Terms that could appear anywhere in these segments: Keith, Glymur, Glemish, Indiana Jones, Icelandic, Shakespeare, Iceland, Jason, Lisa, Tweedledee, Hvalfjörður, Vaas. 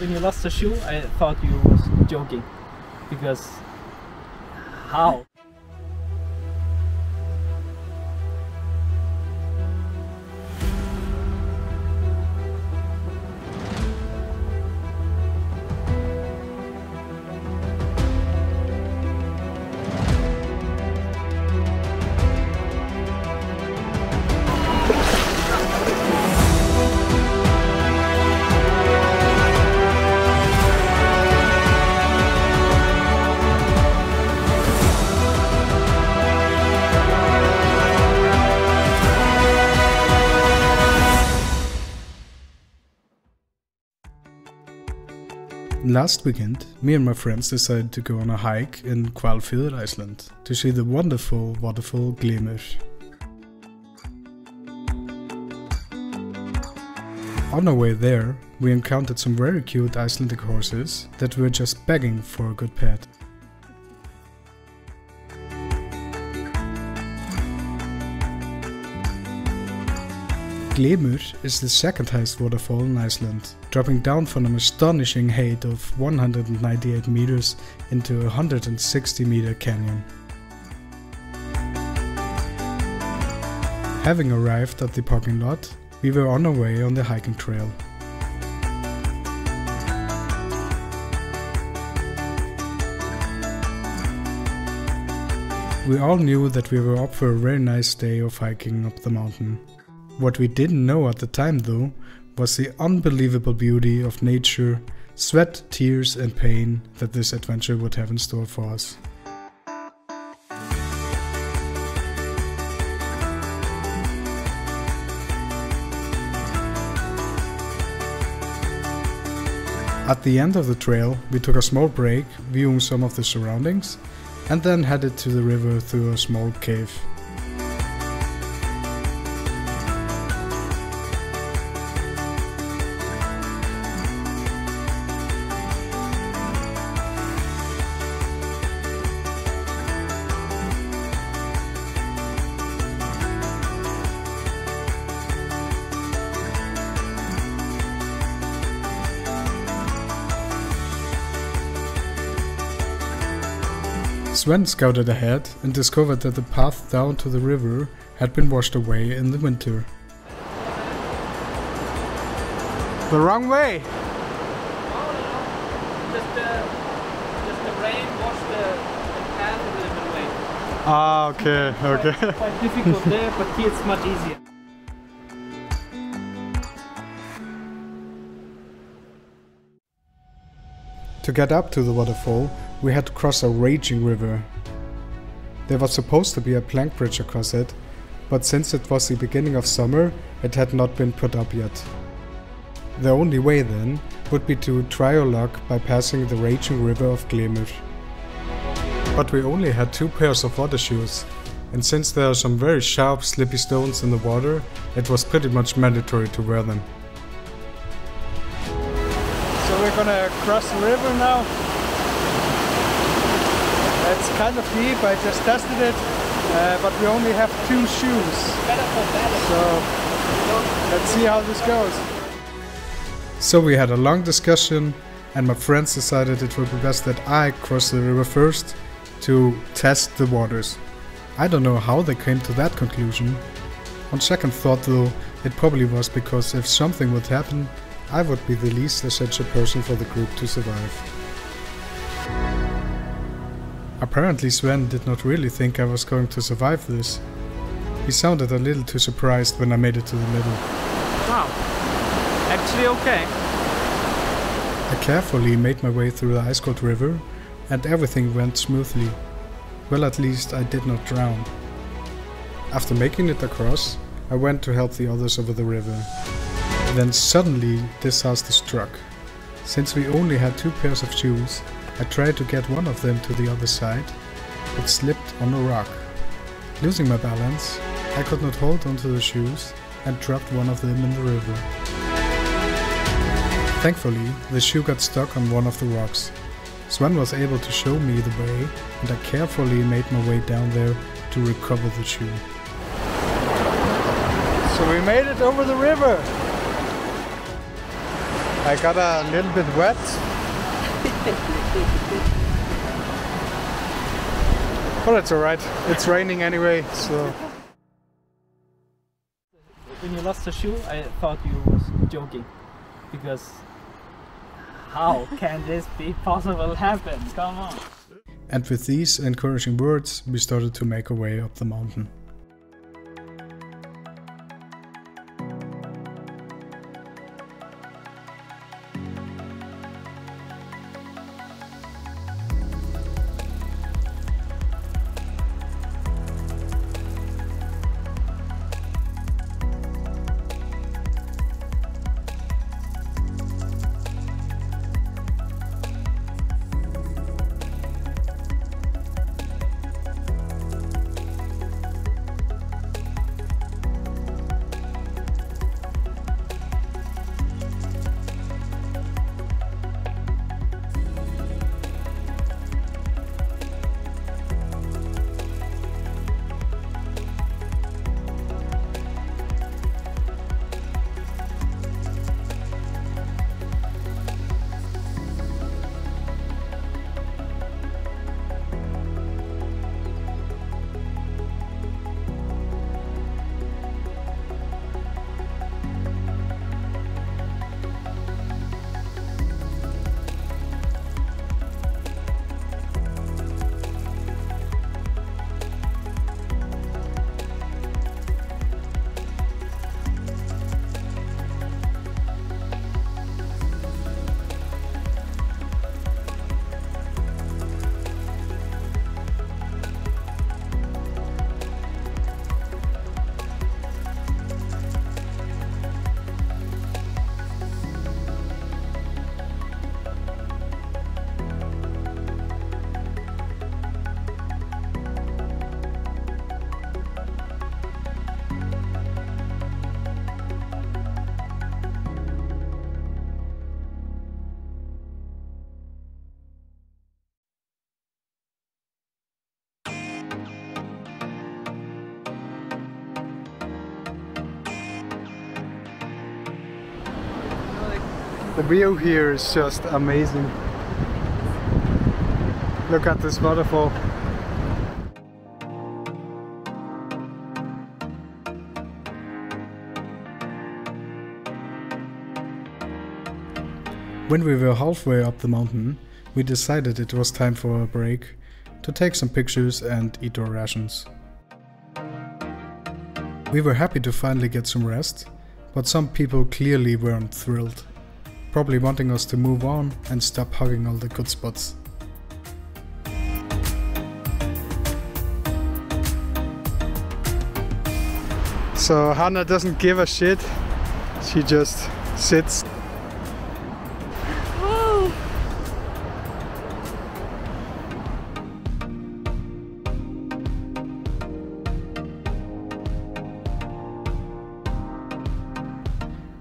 when you lost the shoe, I thought you was joking, because how? Last weekend, me and my friends decided to go on a hike in Hvalfjörður, Iceland, to see the wonderful waterfall Glemish. On our way there, we encountered some very cute Icelandic horses that were just begging for a good pet. Glymur is the second highest waterfall in Iceland, dropping down from an astonishing height of 198 meters into a 160-meter canyon. Having arrived at the parking lot, we were on our way on the hiking trail. We all knew that we were up for a very nice day of hiking up the mountain. What we didn't know at the time, though, was the unbelievable beauty of nature, sweat, tears and pain that this adventure would have in store for us. At the end of the trail, we took a small break, viewing some of the surroundings, and then headed to the river through a small cave. Sven scouted ahead and discovered that the path down to the river had been washed away in the winter. The wrong way! No. Just the rain washed the path a little bit away. Ah, okay, okay. Quite difficult there, but here it's much easier. To get up to the waterfall, we had to cross a raging river. There was supposed to be a plank bridge across it, but since it was the beginning of summer, it had not been put up yet. The only way then would be to try our luck by passing the raging river of Glymur. But we only had two pairs of water shoes, and since there are some very sharp, slippy stones in the water, it was pretty much mandatory to wear them. We're gonna cross the river now. It's kind of deep, I just tested it, but we only have two shoes. So let's see how this goes. So we had a long discussion, and my friends decided it would be best that I cross the river first to test the waters. I don't know how they came to that conclusion. On second thought though, it probably was because if something would happen, I would be the least essential person for the group to survive. Apparently Sven did not really think I was going to survive this. He sounded a little too surprised when I made it to the middle. Wow, actually okay. I carefully made my way through the ice-cold river, and everything went smoothly. Well, at least I did not drown. After making it across, I went to help the others over the river. Then suddenly, disaster struck. Since we only had two pairs of shoes, I tried to get one of them to the other side, but slipped on a rock. Losing my balance, I could not hold onto the shoes and dropped one of them in the river. Thankfully, the shoe got stuck on one of the rocks. Sven was able to show me the way, and I carefully made my way down there to recover the shoe. So we made it over the river! I got a little bit wet. But it's alright, it's raining anyway, so... When you lost the shoe, I thought you was joking, because how can this be possible happen? Come on! And with these encouraging words, we started to make our way up the mountain. The view here is just amazing. Look at this waterfall. When we were halfway up the mountain, we decided it was time for a break, to take some pictures and eat our rations. We were happy to finally get some rest, but some people clearly weren't thrilled. Probably wanting us to move on and stop hugging all the good spots. So Hannah doesn't give a shit, she just sits. Whoa.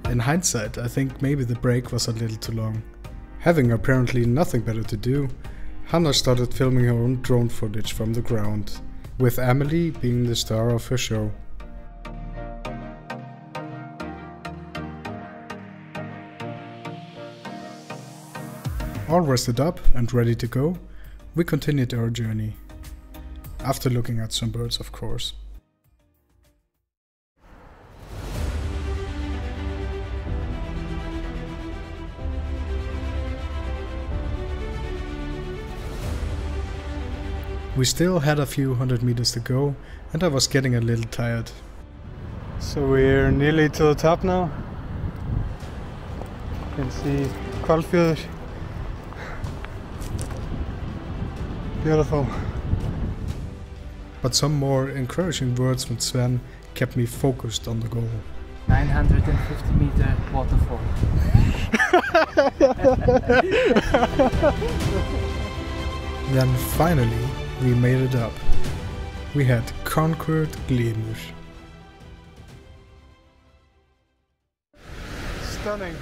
In hindsight, I think maybe the break was a little too long. Having apparently nothing better to do, Hannah started filming her own drone footage from the ground, with Emily being the star of her show. All rested up and ready to go, we continued our journey. After looking at some birds, of course. We still had a few hundred meters to go, and I was getting a little tired. So we're nearly to the top now. You can see Hvalfjörður. Beautiful. But some more encouraging words from Sven kept me focused on the goal. 950 meter waterfall. Then finally, we made it up. We had conquered Glymur. Stunning.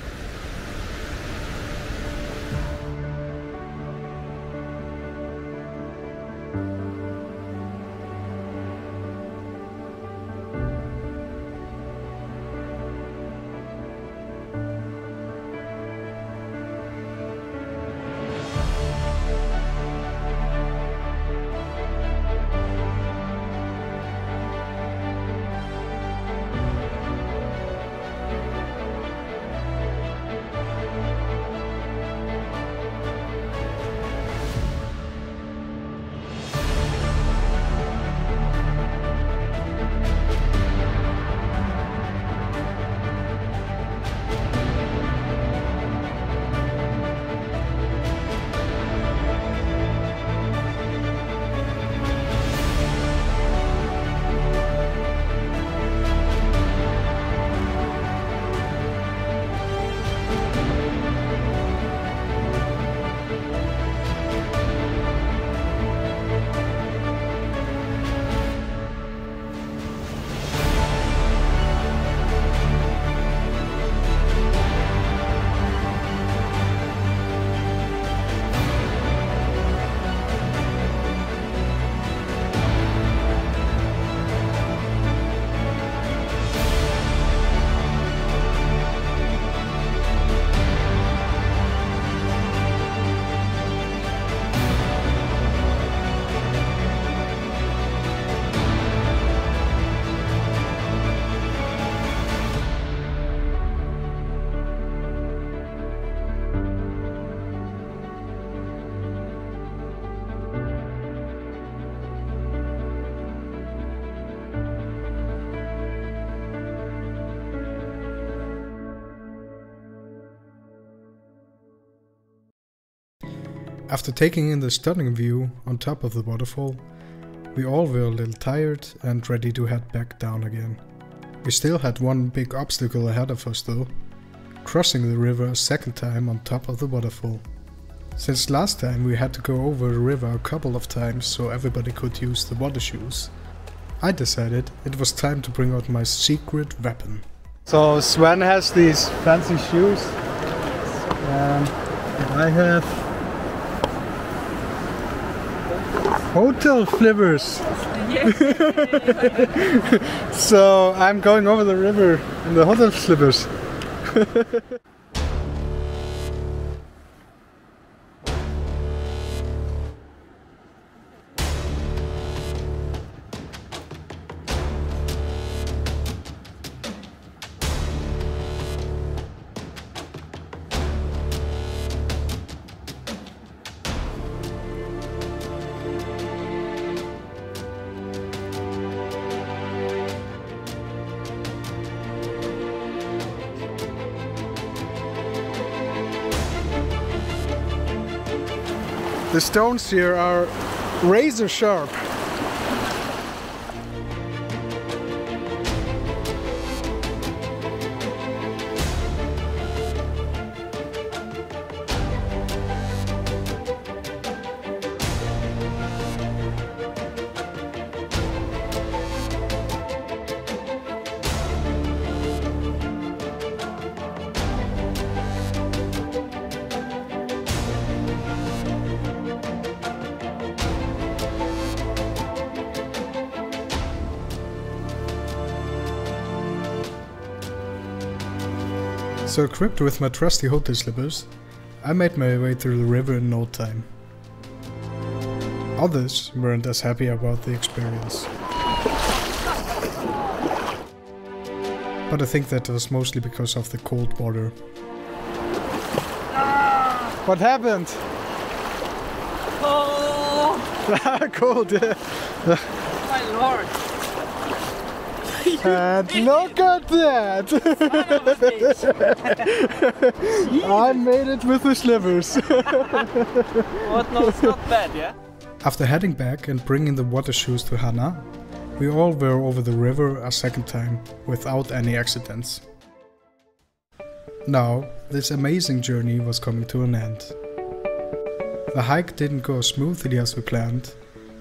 After taking in the stunning view on top of the waterfall, we all were a little tired and ready to head back down again. We still had one big obstacle ahead of us though, crossing the river a second time on top of the waterfall. Since last time we had to go over the river a couple of times so everybody could use the water shoes, I decided it was time to bring out my secret weapon. So Sven has these fancy shoes, and I have hotel flippers. So I'm going over the river in the hotel slippers. The stones here are razor sharp. So equipped with my trusty hotel slippers, I made my way through the river in no time. Others weren't as happy about the experience. But I think that was mostly because of the cold water. What happened? Oh. Cold! My lord! And look at that! I made it with the slivers. What? No, it's not bad, yeah? After heading back and bringing the water shoes to Hannah, we all were over the river a second time without any accidents. Now, this amazing journey was coming to an end. The hike didn't go as smoothly as we planned,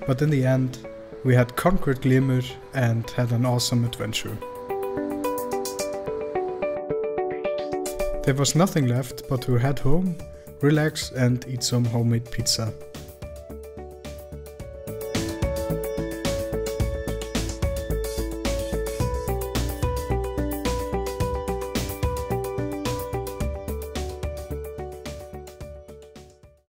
but in the end, we had conquered Glymur and had an awesome adventure. There was nothing left but to head home, relax and eat some homemade pizza.